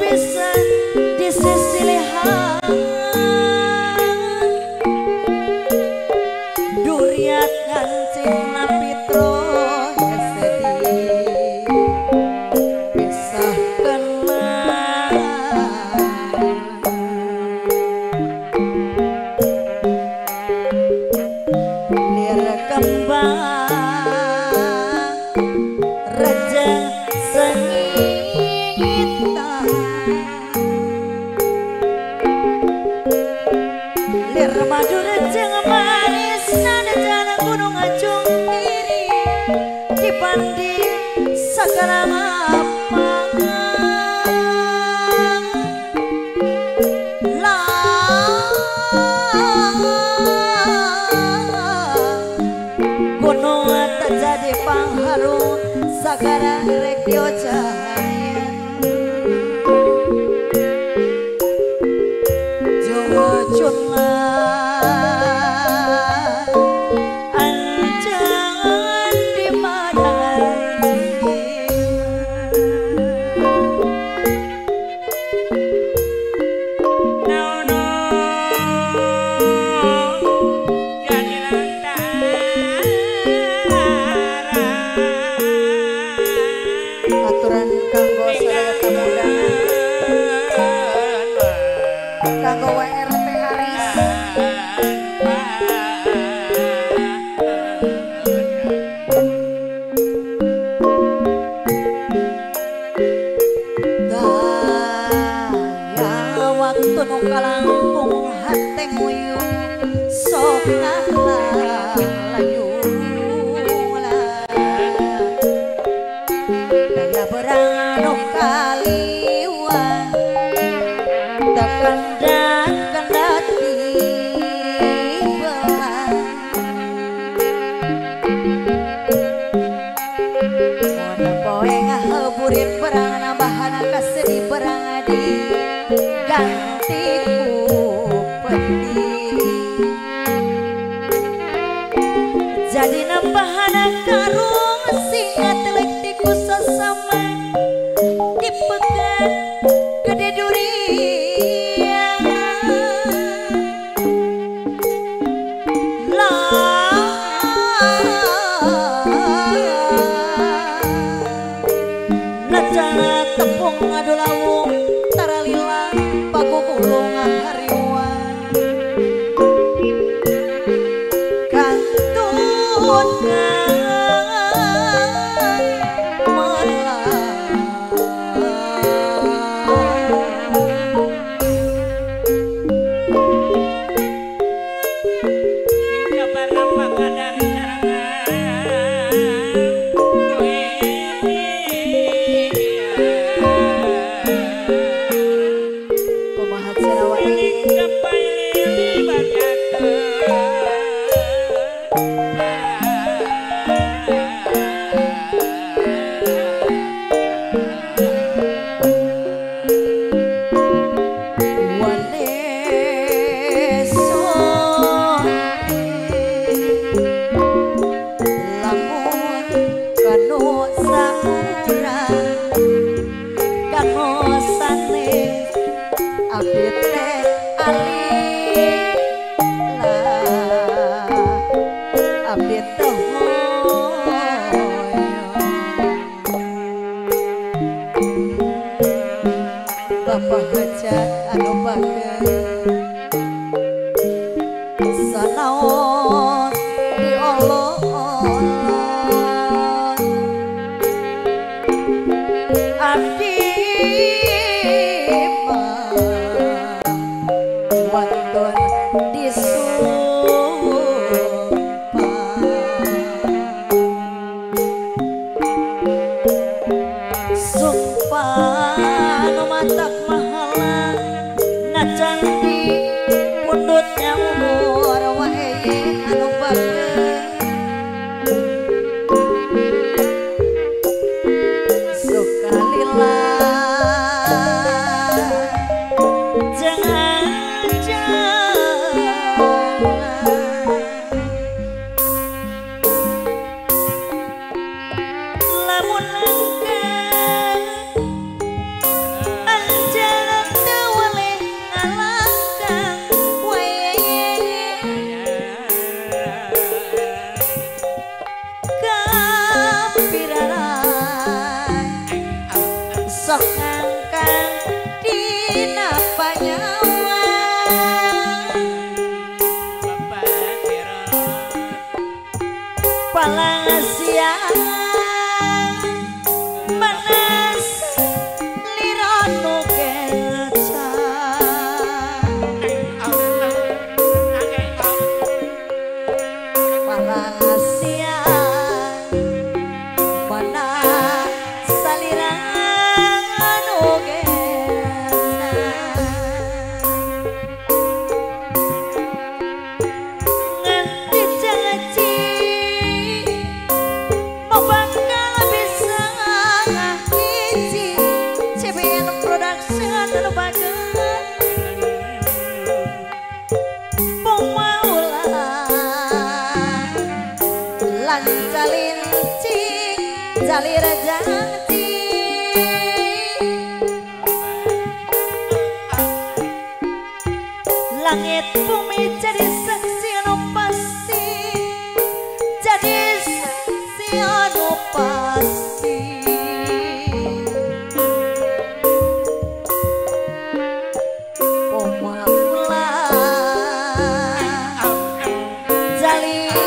bisa di sisi leha duriat kancing napi tro sedih bisa kenal lir kembang reja sengit sekarang rekyo cahaya Jawa cuma ancangan di madang sok ngangkang dina panyawan palasian Jalira janji langit bumi jadi saksi anu pasti, jadi saksi anu pasti. Oh maulah Jalira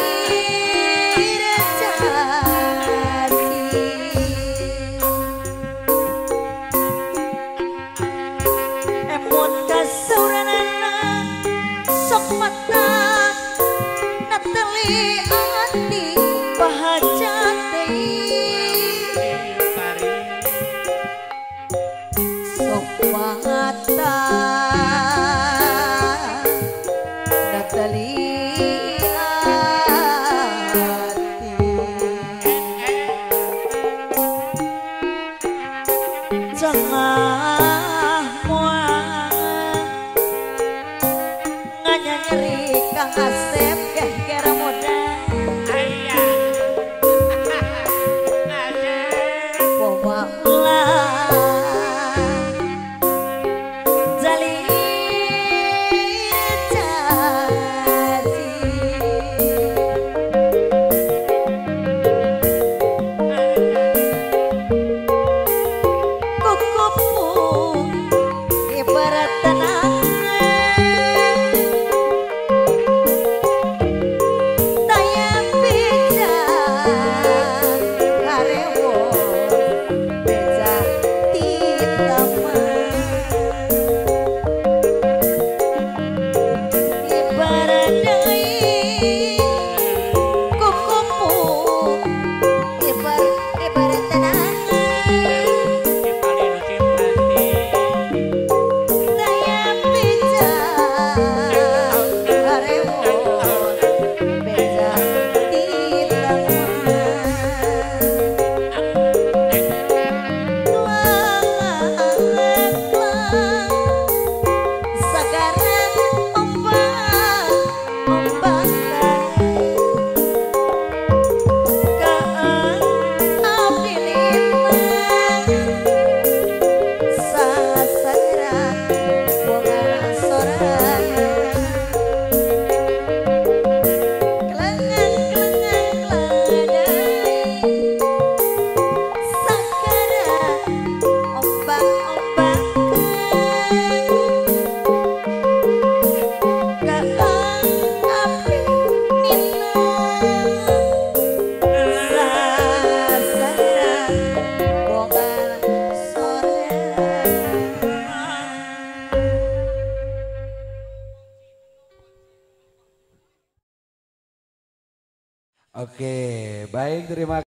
Oke, baik, terima kasih.